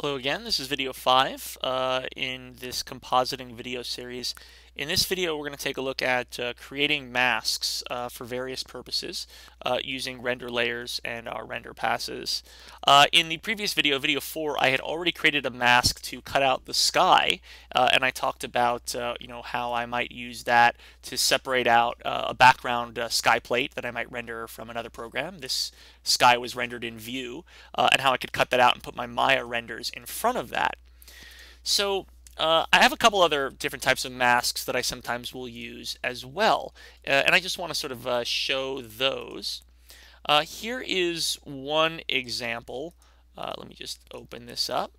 Hello again, this is video 5 in this compositing video series. In this video we're going to take a look at creating masks for various purposes using render layers and our render passes. In the previous video, video 4, I had already created a mask to cut out the sky and I talked about how I might use that to separate out a background sky plate that I might render from another program. This sky was rendered in Vue and how I could cut that out and put my Maya renders in front of that. So I have a couple other different types of masks that I sometimes will use as well, and I just want to sort of show those. Here is one example. Let me just open this up.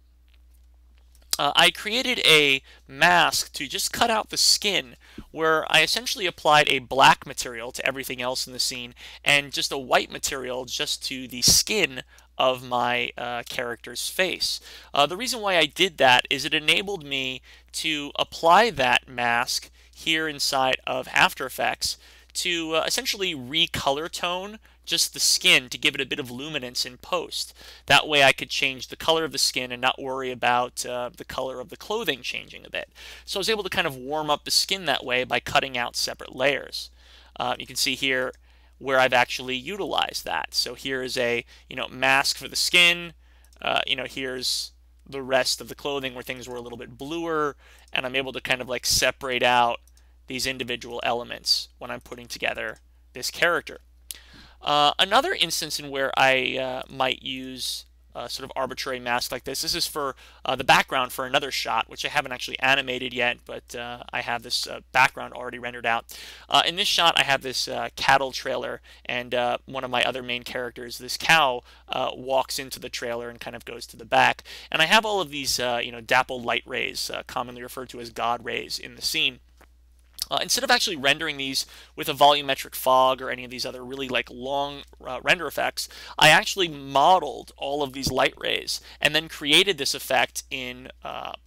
I created a mask to just cut out the skin, where I essentially applied a black material to everything else in the scene and just a white material just to the skin of my character's face. The reason why I did that is it enabled me to apply that mask here inside of After Effects to essentially recolor tone just the skin to give it a bit of luminance in post. That way I could change the color of the skin and not worry about the color of the clothing changing a bit. So I was able to kind of warm up the skin that way by cutting out separate layers. You can see here where I've actually utilized that. So here is a mask for the skin. Here's the rest of the clothing where things were a little bit bluer, and I'm able to kind of like separate out these individual elements when I'm putting together this character. Another instance in where I might use sort of arbitrary mask like this is for the background for another shot, which I haven't actually animated yet, but I have this background already rendered out. In this shot I have this cattle trailer, and one of my other main characters, this cow, walks into the trailer and kind of goes to the back, and I have all of these dappled light rays, commonly referred to as God rays, in the scene. Instead of actually rendering these with a volumetric fog or any of these other really like long render effects, I actually modeled all of these light rays and then created this effect in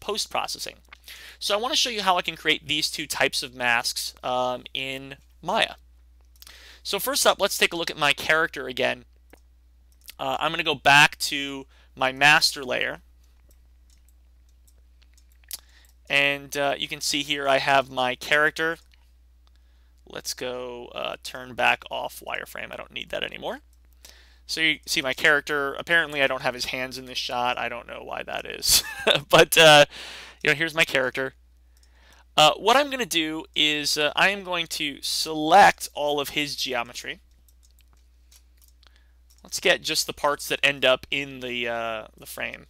post-processing. So I want to show you how I can create these two types of masks in Maya. So first up, let's take a look at my character again. I'm going to go back to my master layer. And you can see here I have my character. Let's go turn back off wireframe. I don't need that anymore. So you see my character. Apparently I don't have his hands in this shot. I don't know why that is. But here's my character. What I'm going to do is I am going to select all of his geometry. Let's get just the parts that end up in the frame.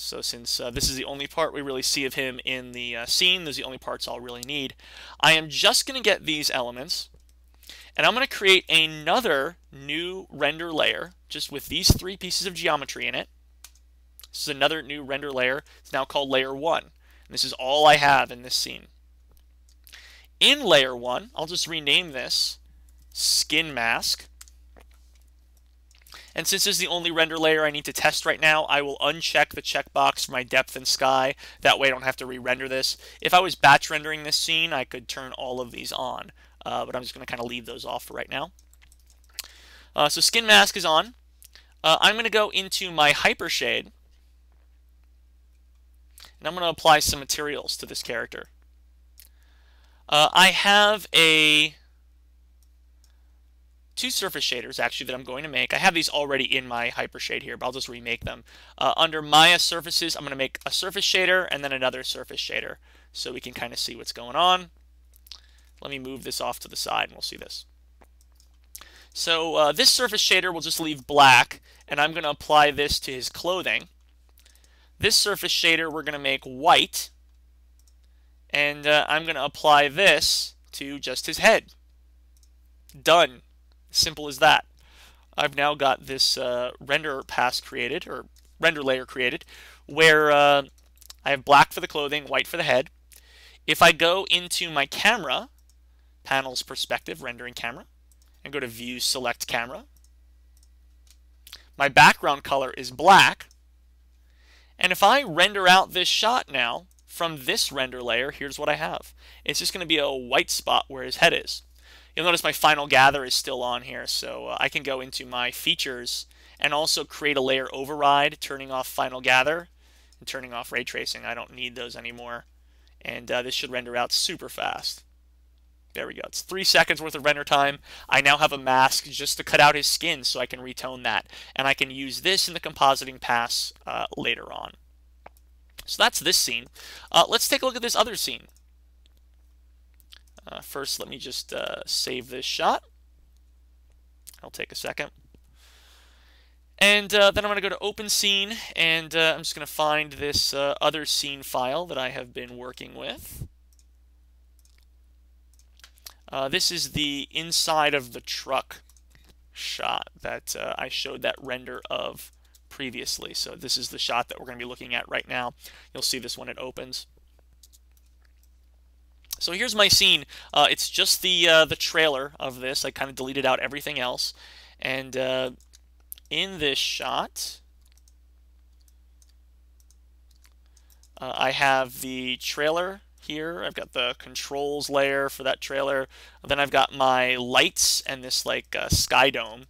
So since this is the only part we really see of him in the scene, those are the only parts I'll really need. I am just going to get these elements, and I'm going to create another new render layer just with these three pieces of geometry in it. This is another new render layer. It's now called Layer 1. And this is all I have in this scene. In Layer 1, I'll just rename this Skin Mask. And since this is the only render layer I need to test right now, I will uncheck the checkbox for my depth and sky. That way I don't have to re-render this. If I was batch rendering this scene, I could turn all of these on. But I'm just going to kind of leave those off for right now. So Skin Mask is on. I'm going to go into my Hypershade. And I'm going to apply some materials to this character. I have a... two surface shaders actually that I'm going to make. I have these already in my hypershade here, but I'll just remake them. Under Maya surfaces, I'm going to make a surface shader and then another surface shader so we can kind of see what's going on. Let me move this off to the side and we'll see this. So this surface shader we'll just leave black, and I'm going to apply this to his clothing. This surface shader we're going to make white, and I'm going to apply this to just his head. Done. Simple as that. I've now got this render pass created, or render layer created, where I have black for the clothing, white for the head. If I go into my camera, panels perspective, rendering camera, and go to view, select camera, my background color is black. And if I render out this shot now from this render layer, here's what I have. It's just going to be a white spot where his head is. You'll notice my final gather is still on here, so I can go into my features and also create a layer override, turning off final gather and turning off ray tracing. I don't need those anymore. And this should render out super fast. There we go. It's 3 seconds worth of render time. I now have a mask just to cut out his skin so I can retone that. And I can use this in the compositing pass later on. So that's this scene. Let's take a look at this other scene. First, let me just save this shot. I'll take a second. And then I'm going to go to Open Scene, and I'm just going to find this other scene file that I have been working with. This is the inside of the truck shot that I showed that render of previously. So this is the shot that we're going to be looking at right now. You'll see this when it opens. So here's my scene. It's just the trailer of this. I kind of deleted out everything else. And in this shot, I have the trailer here. I've got the controls layer for that trailer. And then I've got my lights and this like sky dome.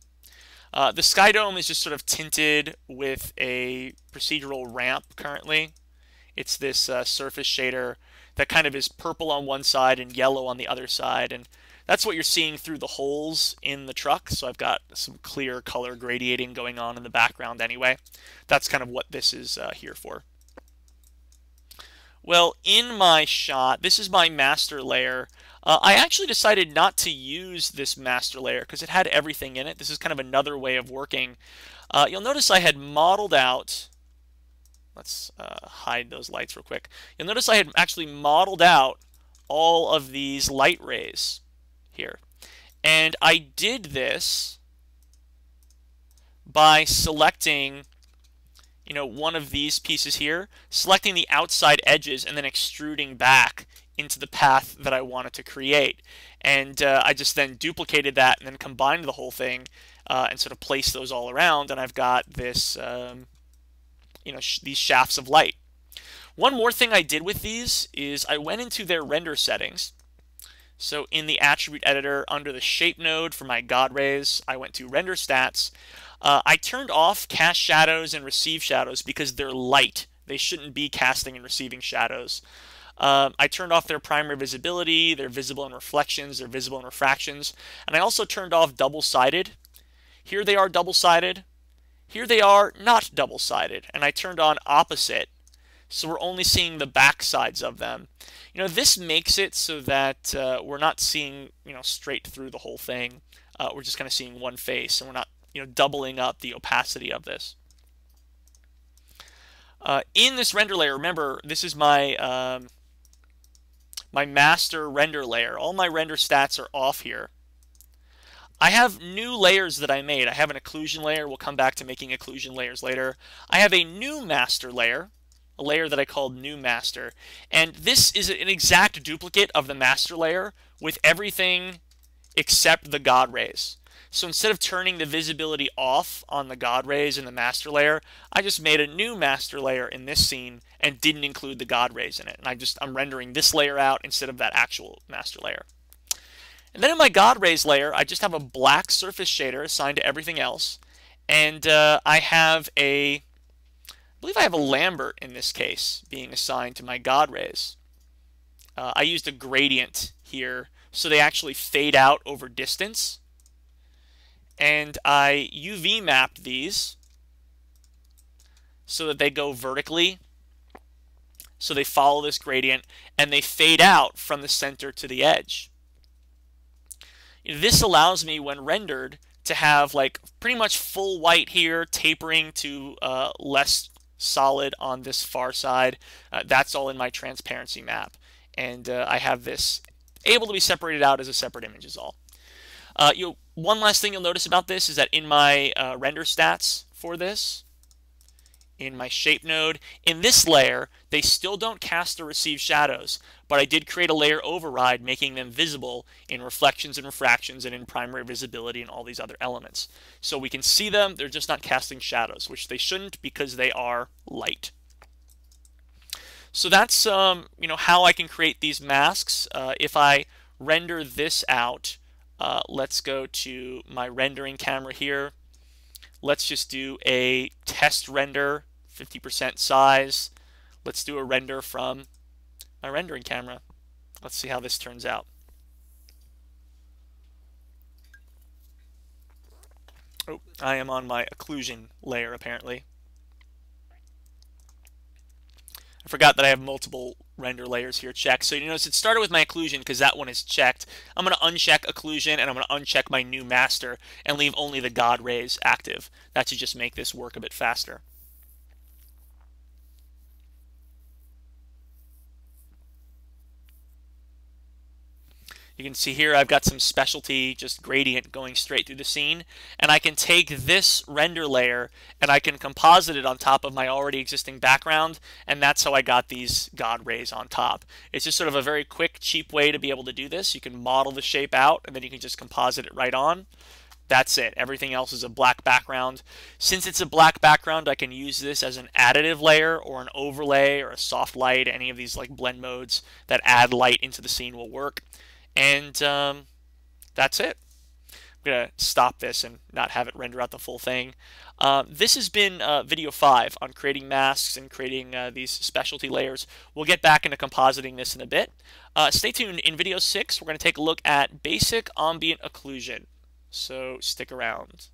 The sky dome is just sort of tinted with a procedural ramp currently. It's this surface shader that kind of is purple on one side and yellow on the other side. And that's what you're seeing through the holes in the truck. So I've got some clear color gradiating going on in the background anyway. That's kind of what this is here for. Well, in my shot, this is my master layer. I actually decided not to use this master layer because it had everything in it. This is kind of another way of working. You'll notice I had modeled out. Let's hide those lights real quick. You'll notice I had actually modeled out all of these light rays here. And I did this by selecting one of these pieces here, selecting the outside edges and then extruding back into the path that I wanted to create. And I just then duplicated that and then combined the whole thing and sort of placed those all around. And I've got this, these shafts of light. One more thing I did with these is I went into their render settings. So in the attribute editor under the shape node for my God rays, I went to render stats. I turned off cast shadows and receive shadows because they're light. They shouldn't be casting and receiving shadows. I turned off their primary visibility, their visible and reflections, their visible and refractions. And I also turned off double-sided. Here they are double-sided. Here they are not double-sided. And I turned on opposite. So we're only seeing the back sides of them. This makes it so that we're not seeing, straight through the whole thing. We're just kind of seeing one face, and we're not doubling up the opacity of this. In this render layer, remember, this is my my master render layer. All my render stats are off here. I have new layers that I made. I have an occlusion layer. We'll come back to making occlusion layers later. I have a new master layer, a layer that I called new master. And this is an exact duplicate of the master layer with everything except the God rays. So instead of turning the visibility off on the God rays in the master layer, I just made a new master layer in this scene and didn't include the God rays in it. And I'm rendering this layer out instead of that actual master layer. And then in my God rays layer, I just have a black surface shader assigned to everything else. And I believe I have a Lambert in this case being assigned to my God rays. I used a gradient here so they actually fade out over distance. And I UV mapped these so that they go vertically, so they follow this gradient, and they fade out from the center to the edge. This allows me, when rendered, to have like pretty much full white here, tapering to less solid on this far side. That's all in my transparency map. And I have this able to be separated out as a separate image is all. One last thing you'll notice about this is that in my render stats for this, in my shape node, in this layer, they still don't cast or receive shadows, but I did create a layer override, making them visible in reflections and refractions and in primary visibility and all these other elements. So we can see them, they're just not casting shadows, which they shouldn't because they are light. So that's how I can create these masks. If I render this out, let's go to my rendering camera here. Let's just do a test render, 50% size. Let's do a render from my rendering camera. Let's see how this turns out. Oh, I am on my occlusion layer apparently. I forgot that I have multiple render layers here checked. So you notice it started with my occlusion because that one is checked. I'm going to uncheck occlusion and I'm going to uncheck my new master and leave only the God rays active. That should just make this work a bit faster. You can see here I've got some specialty, just gradient going straight through the scene. And I can take this render layer and I can composite it on top of my already existing background. And that's how I got these God rays on top. It's just sort of a very quick, cheap way to be able to do this. You can model the shape out and then you can just composite it right on. That's it. Everything else is a black background. Since it's a black background, I can use this as an additive layer or an overlay or a soft light. Any of these like blend modes that add light into the scene will work. And that's it. I'm going to stop this and not have it render out the full thing. This has been video 5 on creating masks and creating these specialty layers. We'll get back into compositing this in a bit. Stay tuned. In video 6, we're going to take a look at basic ambient occlusion. So stick around.